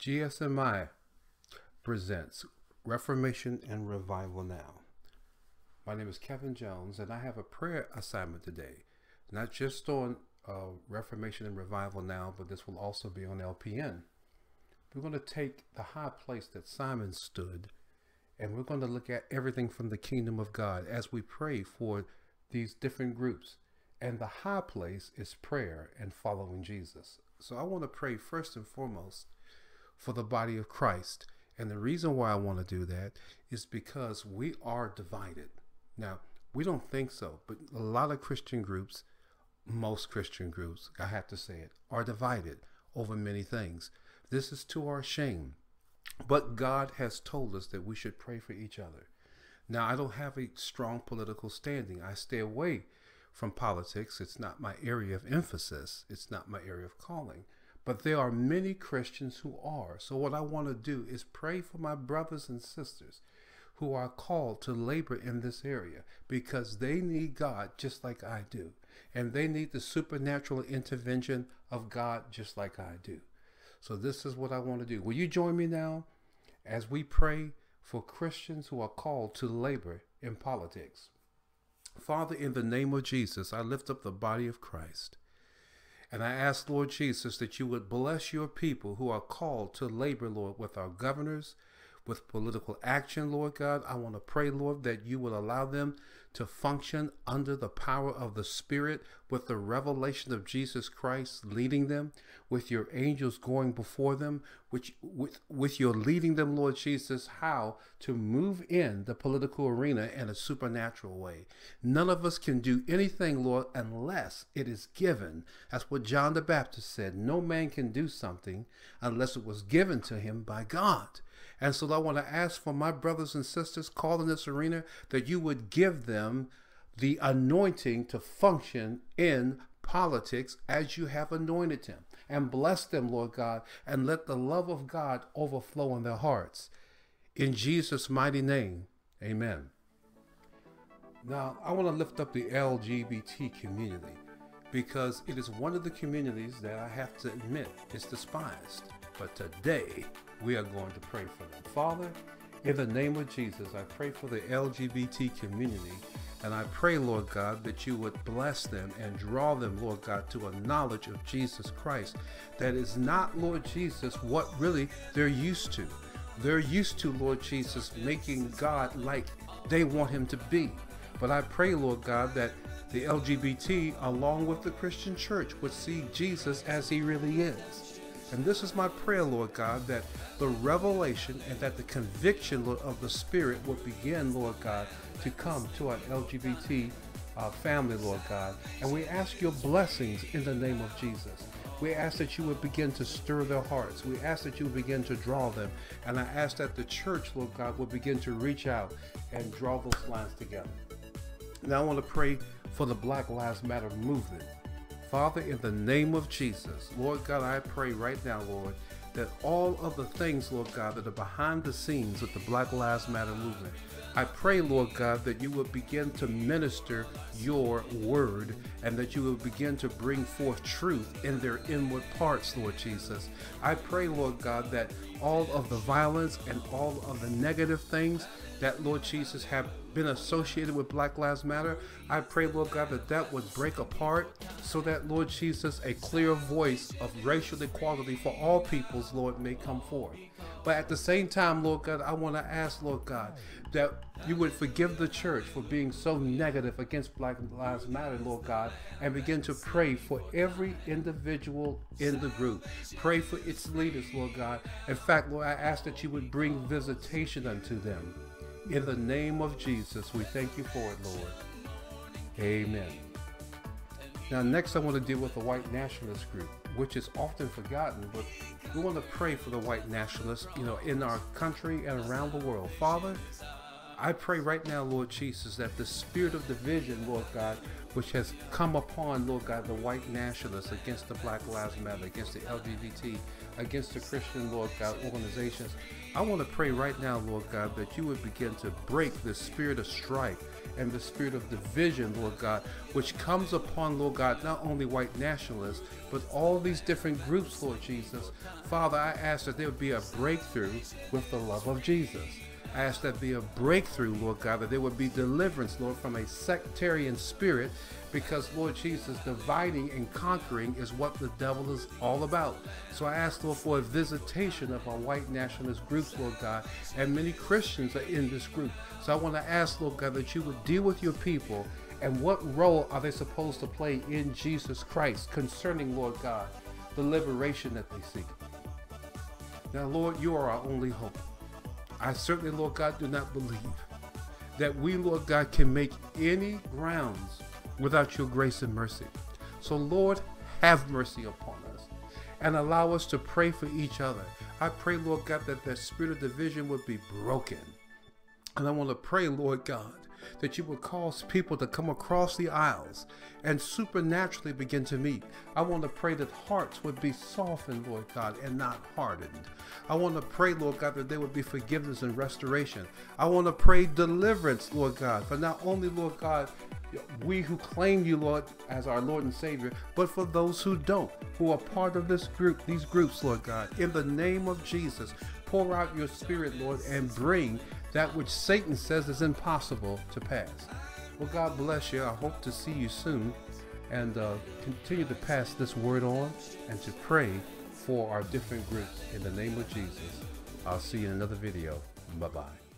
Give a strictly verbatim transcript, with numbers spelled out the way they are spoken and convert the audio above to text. G S M I presents Reformation and Revival Now. My name is Kevin Jones, and I have a prayer assignment today, not just on uh, Reformation and Revival Now, but this will also be on L P N. We're going to take the high place that Simon stood, and we're going to look at everything from the kingdom of God as we pray for these different groups. And the high place is prayer and following Jesus. So I want to pray first and foremost for the body of Christ. And the reason why I want to do that is because we are divided. Now, we don't think so, but a lot of Christian groups, most Christian groups, I have to say it, are divided over many things. This is to our shame. But God has told us that we should pray for each other. Now, I don't have a strong political standing. I stay away from politics. It's not my area of emphasis. It's not my area of calling. But there are many Christians who are. So what I want to do is pray for my brothers and sisters who are called to labor in this area, because they need God just like I do. And they need the supernatural intervention of God just like I do. So this is what I want to do. Will you join me now as we pray for Christians who are called to labor in politics? Father, in the name of Jesus, I lift up the body of Christ. And I ask, Lord Jesus, that you would bless your people who are called to labor, Lord, with our governors, with political action, Lord God. I want to pray, Lord, that you will allow them to function under the power of the Spirit, with the revelation of Jesus Christ leading them, with your angels going before them, which with, with your leading them, Lord Jesus, how to move in the political arena in a supernatural way. None of us can do anything, Lord, unless it is given. That's what John the Baptist said. No man can do something unless it was given to him by God. And so I want to ask for my brothers and sisters called in this arena that you would give them the anointing to function in politics as you have anointed them, and bless them, Lord God, and let the love of God overflow in their hearts. In Jesus' mighty name, amen. Now, I want to lift up the L G B T community, because it is one of the communities that I have to admit is despised. But today, we are going to pray for them. Father, in the name of Jesus, I pray for the L G B T community, and I pray, Lord God, that you would bless them and draw them, Lord God, to a knowledge of Jesus Christ that is not, Lord Jesus, what really they're used to. They're used to, Lord Jesus, making God like they want him to be. But I pray, Lord God, that the L G B T, along with the Christian church, would see Jesus as he really is. And this is my prayer, Lord God, that the revelation and that the conviction, Lord, of the Spirit will begin, Lord God, to come to our L G B T uh, family, Lord God. And we ask your blessings in the name of Jesus. We ask that you would begin to stir their hearts. We ask that you would begin to draw them. And I ask that the church, Lord God, will begin to reach out and draw those lines together. Now I want to pray for the Black Lives Matter movement. Father, in the name of Jesus, Lord God, I pray right now, Lord, that all of the things, Lord God, that are behind the scenes of the Black Lives Matter movement, I pray, Lord God, that you will begin to minister your word, and that you will begin to bring forth truth in their inward parts, Lord Jesus. I pray, Lord God, that all of the violence and all of the negative things that, Lord Jesus, have been associated with Black Lives Matter, I pray, Lord God, that that would break apart, so that, Lord Jesus, a clear voice of racial equality for all peoples, Lord, may come forth. But at the same time, Lord God, I want to ask, Lord God, that you would forgive the church for being so negative against Black Lives Matter, Lord God, and begin to pray for every individual in the group. Pray for its leaders, Lord God. In fact, Lord, I ask that you would bring visitation unto them. In the name of Jesus, we thank you for it, Lord. Amen. Now, next I want to deal with the white nationalist group, which is often forgotten, but we want to pray for the white nationalists, you know, in our country and around the world. Father, I pray right now, Lord Jesus, that the spirit of division, Lord God, which has come upon, Lord God, the white nationalists against the Black Lives Matter, against the L G B T, against the Christian, Lord God, organizations, I want to pray right now, Lord God, that you would begin to break the spirit of strife and the spirit of division, Lord God, which comes upon, Lord God, not only white nationalists, but all these different groups, Lord Jesus. Father, I ask that there would be a breakthrough with the love of Jesus. I ask that be a breakthrough, Lord God, that there would be deliverance, Lord, from a sectarian spirit, because, Lord Jesus, dividing and conquering is what the devil is all about. So I ask, Lord, for a visitation of our white nationalist groups, Lord God, and many Christians are in this group. So I want to ask, Lord God, that you would deal with your people and what role are they supposed to play in Jesus Christ concerning, Lord God, the liberation that they seek. Now, Lord, you are our only hope. I certainly, Lord God, do not believe that we, Lord God, can make any grounds without your grace and mercy. So, Lord, have mercy upon us and allow us to pray for each other. I pray, Lord God, that the spirit of division would be broken. And I want to pray, Lord God, that you would cause people to come across the aisles and supernaturally begin to meet. I want to pray that hearts would be softened, Lord God, and not hardened. I want to pray, Lord God, that there would be forgiveness and restoration. I want to pray deliverance, Lord God, for not only, Lord God, we who claim you, Lord, as our Lord and Savior, but for those who don't, who are part of this group, these groups, Lord God, in the name of Jesus, pour out your spirit, Lord, and bring that which Satan says is impossible to pass. Well, God bless you. I hope to see you soon, and uh, continue to pass this word on and to pray for our different groups in the name of Jesus. I'll see you in another video. Bye-bye.